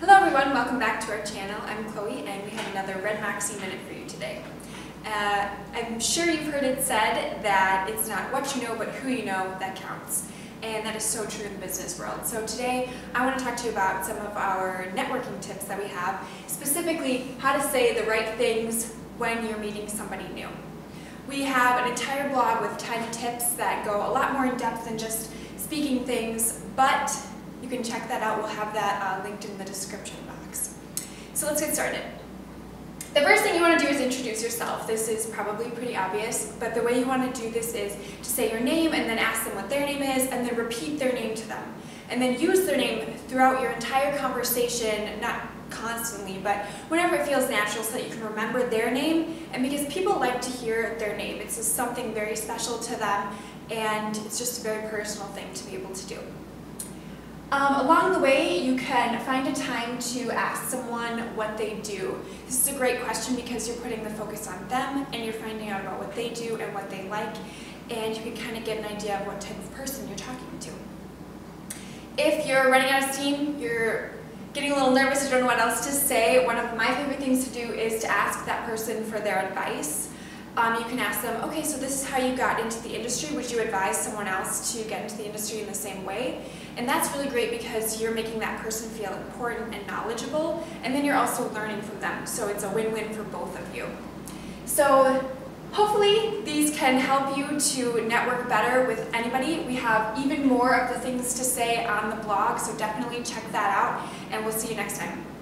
Hello everyone, welcome back to our channel. I'm Chloe and we have another RedMoxy Minute for you today. I'm sure you've heard it said that it's not what you know but who you know that counts. And that is so true in the business world. So today I want to talk to you about some of our networking tips that we have, specifically how to say the right things when you're meeting somebody new. We have an entire blog with 10 tips that go a lot more in depth than just speaking things, but you can check that out. We'll have that linked in the description box. So let's get started. The first thing you want to do is introduce yourself. This is probably pretty obvious, but the way you want to do this is to say your name and then ask them what their name is and then repeat their name to them. And then use their name throughout your entire conversation, not constantly, but whenever it feels natural so that you can remember their name, and because people like to hear their name. It's just something very special to them and it's just a very personal thing to be able to do. Along the way, you can find a time to ask someone what they do. This is a great question because you're putting the focus on them and you're finding out about what they do and what they like, and you can kind of get an idea of what type of person you're talking to. If you're running out of steam, you're getting a little nervous, you don't know what else to say, one of my favorite things to do is to ask that person for their advice. You can ask them, okay, so this is how you got into the industry, would you advise someone else to get into the industry in the same way? And that's really great because you're making that person feel important and knowledgeable, and then you're also learning from them, so it's a win-win for both of you. So hopefully these can help you to network better with anybody. We have even more of the things to say on the blog, so definitely check that out, and we'll see you next time.